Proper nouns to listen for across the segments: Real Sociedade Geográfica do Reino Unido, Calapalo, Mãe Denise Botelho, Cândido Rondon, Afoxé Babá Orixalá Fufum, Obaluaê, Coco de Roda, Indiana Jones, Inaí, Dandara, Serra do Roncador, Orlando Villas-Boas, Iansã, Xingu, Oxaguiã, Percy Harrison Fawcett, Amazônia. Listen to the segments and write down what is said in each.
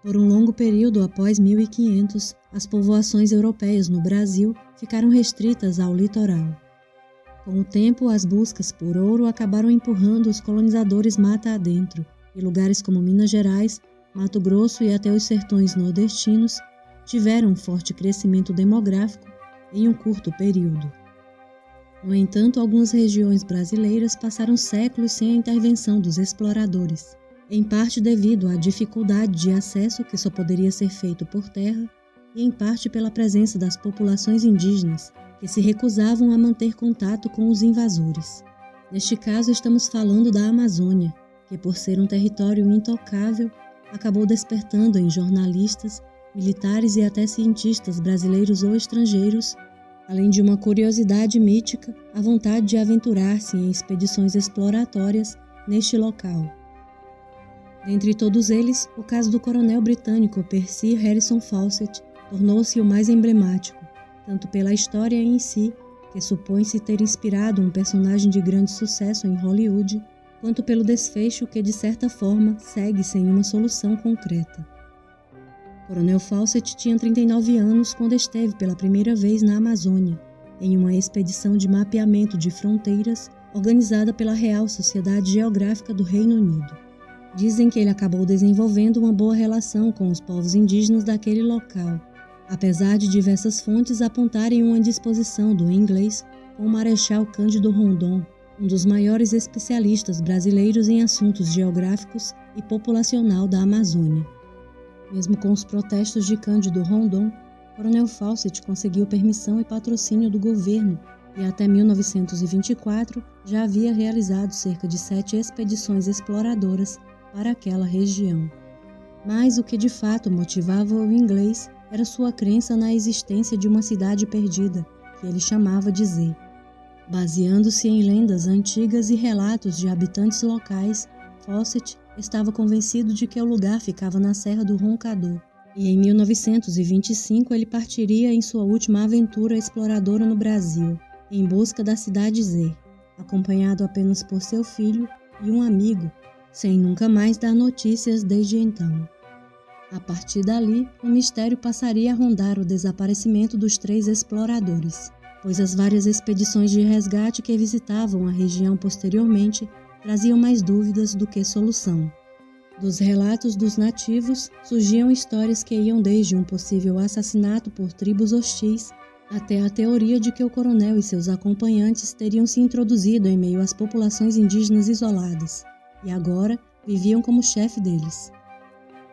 Por um longo período após 1500, as povoações europeias no Brasil ficaram restritas ao litoral. Com o tempo, as buscas por ouro acabaram empurrando os colonizadores mata adentro, e lugares como Minas Gerais, Mato Grosso e até os sertões nordestinos tiveram um forte crescimento demográfico em um curto período. No entanto, algumas regiões brasileiras passaram séculos sem a intervenção dos exploradores, em parte devido à dificuldade de acesso que só poderia ser feito por terra e em parte pela presença das populações indígenas, que se recusavam a manter contato com os invasores. Neste caso, estamos falando da Amazônia, que por ser um território intocável, acabou despertando em jornalistas, militares e até cientistas brasileiros ou estrangeiros, além de uma curiosidade mítica, a vontade de aventurar-se em expedições exploratórias neste local. Dentre todos eles, o caso do coronel britânico Percy Harrison Fawcett tornou-se o mais emblemático, tanto pela história em si, que supõe-se ter inspirado um personagem de grande sucesso em Hollywood, quanto pelo desfecho que, de certa forma, segue sem uma solução concreta. Coronel Fawcett tinha 39 anos quando esteve pela primeira vez na Amazônia, em uma expedição de mapeamento de fronteiras organizada pela Real Sociedade Geográfica do Reino Unido. Dizem que ele acabou desenvolvendo uma boa relação com os povos indígenas daquele local, apesar de diversas fontes apontarem uma disposição do inglês com o Marechal Cândido Rondon, um dos maiores especialistas brasileiros em assuntos geográficos e populacional da Amazônia. Mesmo com os protestos de Cândido Rondon, Coronel Fawcett conseguiu permissão e patrocínio do governo e até 1924 já havia realizado cerca de 7 expedições exploradoras para aquela região. Mas o que de fato motivava o inglês era sua crença na existência de uma cidade perdida, que ele chamava de Z. Baseando-se em lendas antigas e relatos de habitantes locais, Fawcett estava convencido de que o lugar ficava na Serra do Roncador, e em 1925 ele partiria em sua última aventura exploradora no Brasil, em busca da cidade Z, acompanhado apenas por seu filho e um amigo, sem nunca mais dar notícias desde então. A partir dali, o mistério passaria a rondar o desaparecimento dos 3 exploradores, pois as várias expedições de resgate que visitavam a região posteriormente traziam mais dúvidas do que solução. Dos relatos dos nativos, surgiam histórias que iam desde um possível assassinato por tribos hostis até a teoria de que o coronel e seus acompanhantes teriam se introduzido em meio às populações indígenas isoladas, e agora viviam como chefe deles.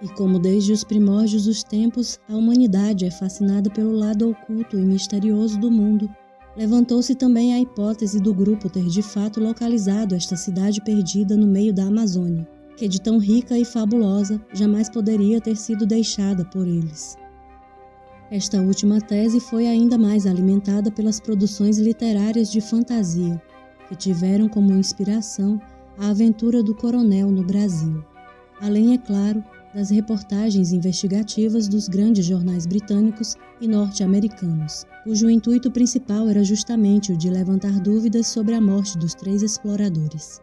E como desde os primórdios dos tempos, a humanidade é fascinada pelo lado oculto e misterioso do mundo, levantou-se também a hipótese do grupo ter de fato localizado esta cidade perdida no meio da Amazônia, que de tão rica e fabulosa jamais poderia ter sido deixada por eles. Esta última tese foi ainda mais alimentada pelas produções literárias de fantasia, que tiveram como inspiração a aventura do coronel no Brasil, além, é claro, das reportagens investigativas dos grandes jornais britânicos e norte-americanos, cujo intuito principal era justamente o de levantar dúvidas sobre a morte dos 3 exploradores.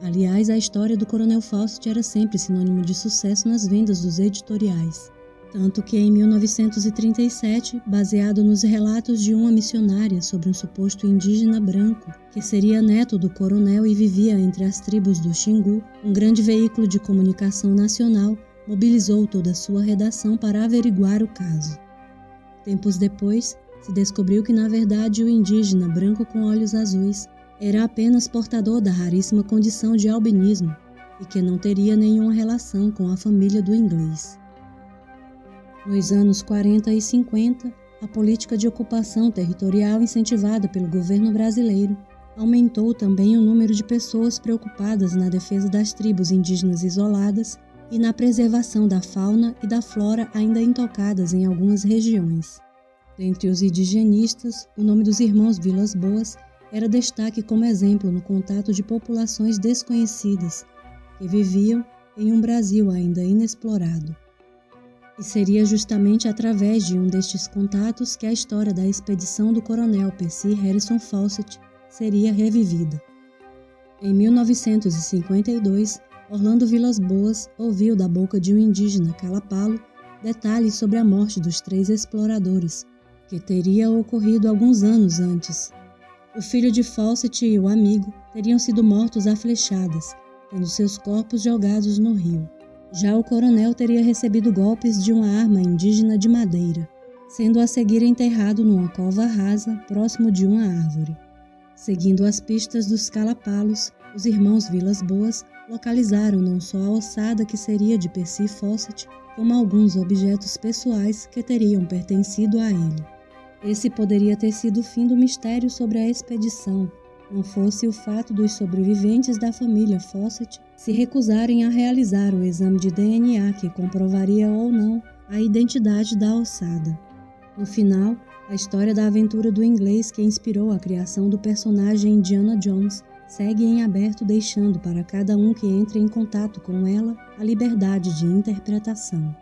Aliás, a história do Coronel Fawcett era sempre sinônimo de sucesso nas vendas dos editoriais, tanto que em 1937, baseado nos relatos de uma missionária sobre um suposto indígena branco, que seria neto do coronel e vivia entre as tribos do Xingu, um grande veículo de comunicação nacional mobilizou toda sua redação para averiguar o caso. Tempos depois, se descobriu que, na verdade, o indígena branco com olhos azuis era apenas portador da raríssima condição de albinismo e que não teria nenhuma relação com a família do inglês. Nos anos 40 e 50, a política de ocupação territorial incentivada pelo governo brasileiro aumentou também o número de pessoas preocupadas na defesa das tribos indígenas isoladas e na preservação da fauna e da flora ainda intocadas em algumas regiões. Dentre os indigenistas, o nome dos irmãos Villas-Boas era destaque como exemplo no contato de populações desconhecidas que viviam em um Brasil ainda inexplorado. E seria justamente através de um destes contatos que a história da expedição do coronel Percy Harrison Fawcett seria revivida. Em 1952, Orlando Villas-Boas ouviu da boca de um indígena Calapalo detalhes sobre a morte dos 3 exploradores, que teria ocorrido alguns anos antes. O filho de Fawcett e o amigo teriam sido mortos a flechadas, tendo seus corpos jogados no rio. Já o coronel teria recebido golpes de uma arma indígena de madeira, sendo a seguir enterrado numa cova rasa próximo de uma árvore. Seguindo as pistas dos Calapalos, os irmãos Villas-Boas localizaram não só a ossada que seria de Percy Fawcett, como alguns objetos pessoais que teriam pertencido a ele. Esse poderia ter sido o fim do mistério sobre a expedição, não fosse o fato dos sobreviventes da família Fawcett se recusarem a realizar o exame de DNA que comprovaria ou não a identidade da ossada. No final, a história da aventura do inglês que inspirou a criação do personagem Indiana Jones segue em aberto, deixando para cada um que entre em contato com ela a liberdade de interpretação.